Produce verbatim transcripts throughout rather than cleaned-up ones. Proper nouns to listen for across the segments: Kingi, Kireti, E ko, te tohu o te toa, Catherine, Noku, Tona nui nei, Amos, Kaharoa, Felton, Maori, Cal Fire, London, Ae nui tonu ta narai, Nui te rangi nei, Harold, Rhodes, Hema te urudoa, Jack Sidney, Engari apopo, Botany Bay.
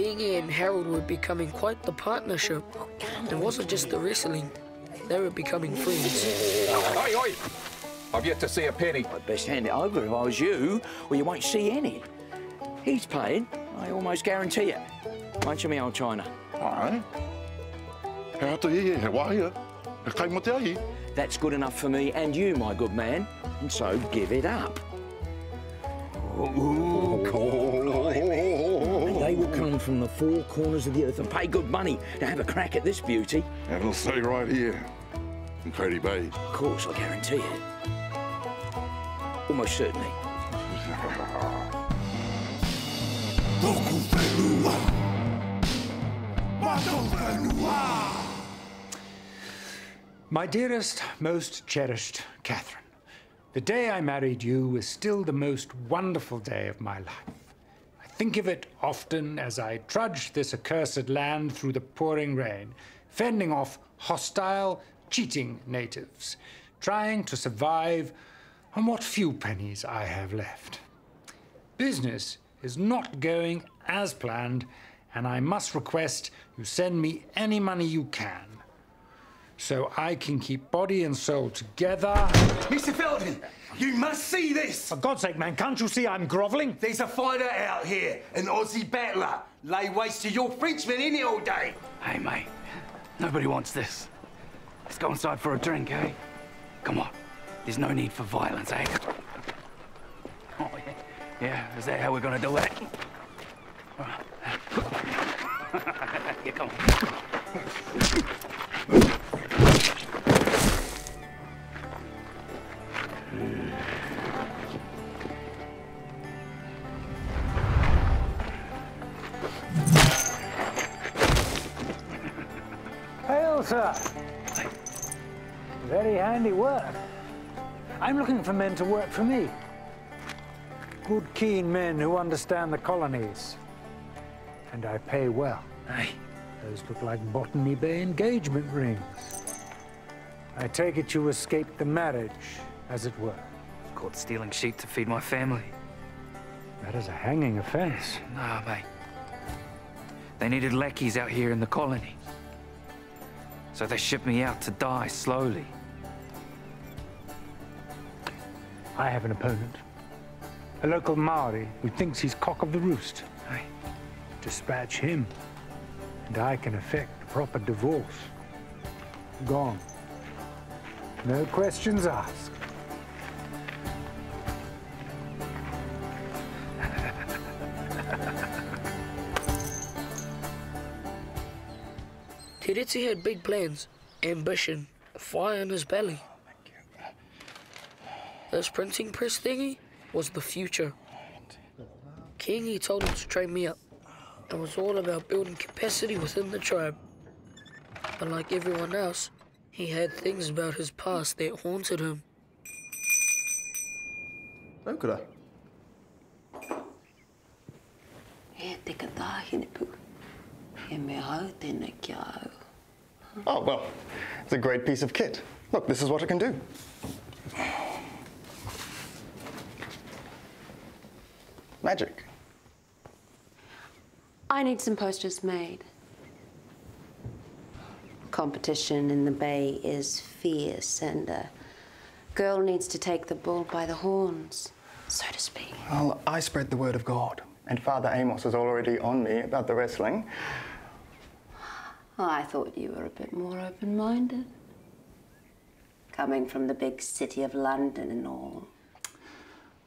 Kingi and Harold were becoming quite the partnership. It wasn't just the wrestling, they were becoming friends. Oi, oi! I've yet to see a penny. I'd best hand it over if I was you, or you won't see any. He's paying, I almost guarantee it. Munch of me old china. Aye. That's good enough for me and you, my good man, and so give it up. Ooh, and they will come from the four corners of the earth and pay good money to have a crack at this beauty. And it'll stay right here in Kireti Bay. Of course, I guarantee it. Almost certainly. My dearest, most cherished Catherine, the day I married you is still the most wonderful day of my life. I think of it often as I trudge this accursed land through the pouring rain, fending off hostile, cheating natives, trying to survive on what few pennies I have left. Business is not going as planned, and I must request you send me any money you can, so I can keep body and soul together. Mister Felton, you must see this! For God's sake, man, can't you see I'm grovelling? There's a fighter out here, an Aussie battler. Lay waste to your Frenchman in it all day. Hey, mate, nobody wants this. Let's go inside for a drink, eh? Come on, there's no need for violence, eh? Oh, yeah, yeah is that how we're gonna do it? Yeah, come on. Hail, sir. Hey. Very handy work. I'm looking for men to work for me. Good, keen men who understand the colonies. And I pay well. Aye. Those look like Botany Bay engagement rings. I take it you escaped the marriage, as it were. Caught stealing sheep to feed my family. That is a hanging offense. Nah, mate. They needed lackeys out here in the colony. So they shipped me out to die slowly. I have an opponent. A local Maori who thinks he's cock of the roost. Aye. Dispatch him, and I can effect a proper divorce. Gone. No questions asked. Kireti had big plans, ambition, fire in his belly. This printing press thingy was the future. Kingi told him to train me up. It was all about building capacity within the tribe. But like everyone else, he had things about his past that haunted him. Okura. Oh, well, it's a great piece of kit. Look, this is what it can do. Magic. I need some posters made. Competition in the bay is fierce, and a girl needs to take the bull by the horns, so to speak. Well, I spread the word of God, and Father Amos is already on me about the wrestling. I thought you were a bit more open-minded. Coming from the big city of London and all.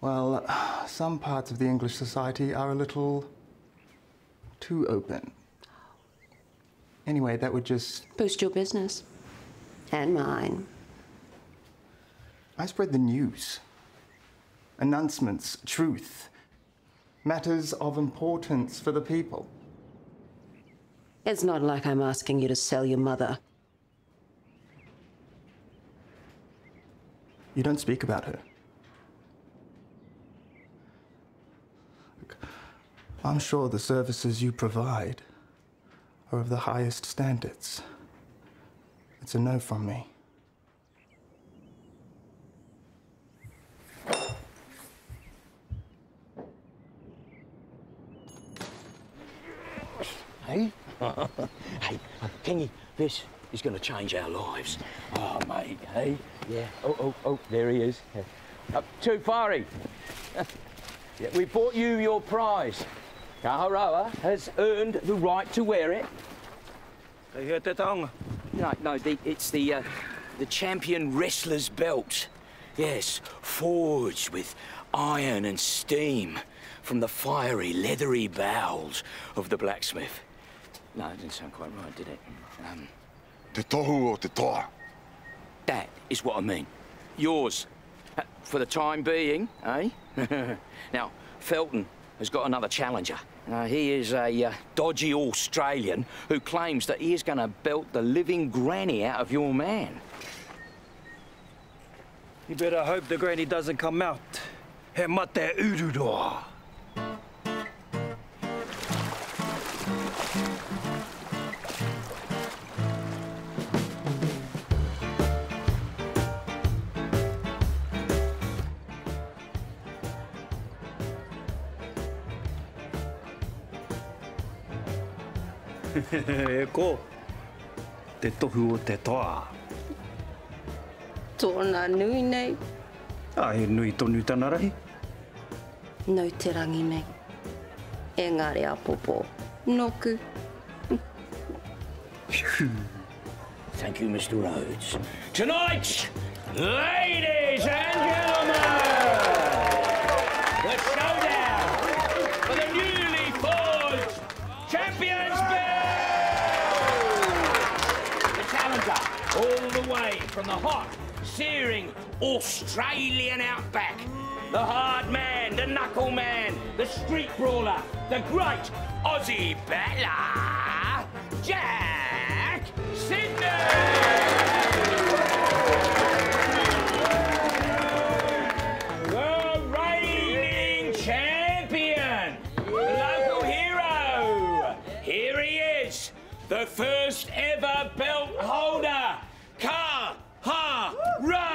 Well, some parts of the English society are a little too open. Anyway, that would just... boost your business. And mine. I spread the news. Announcements, truth. Matters of importance for the people. It's not like I'm asking you to sell your mother. You don't speak about her. I'm sure the services you provide are of the highest standards. It's a no from me. eh? Hey, Kingi, this is going to change our lives. Oh, mate, hey? Yeah. Oh, oh, oh, there he is. Yeah. Up too Fari. Yeah, we bought you your prize. Kaharoa has earned the right to wear it. No, no, the, it's the, uh, the champion wrestler's belt. Yes, forged with iron and steam from the fiery, leathery bowels of the blacksmith. No, it didn't sound quite right, did it? Um, te tohu o te toa. That is what I mean. Yours. For the time being, eh? Now, Felton has got another challenger. Uh, he is a uh, dodgy Australian who claims that he is going to belt the living granny out of your man. You better hope the granny doesn't come out. Hema te urudoa. E ko, te tohu o te toa. Tona nui nei. Ae nui tonu ta narai. Nui te rangi nei. Engari apopo. Noku. Thank you, Mister Rhodes. Tonight, ladies and gentlemen, the showdown for the newly forged champions' belt. The challenger, all the way from the hot, searing Australian outback, the hard man, the knuckle man, the street brawler, the great Aussie battler, Jack Sidney! The reigning champion, the local hero. Here he is, the first ever belt holder, Kaharoa!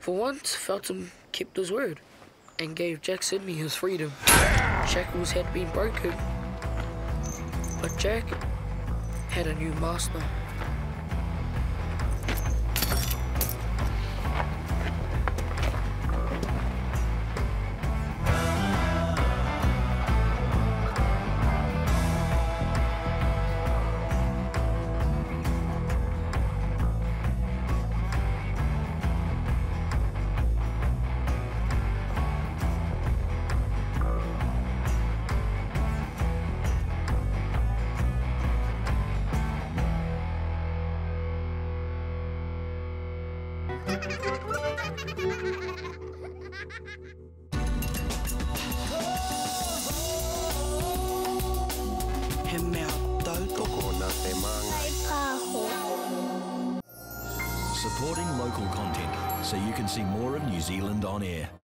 For once, Felton kept his word and gave Jack Sidney his freedom. Shackles had been broken, but Jack had a new master. supporting local content so you can see more of New Zealand on air.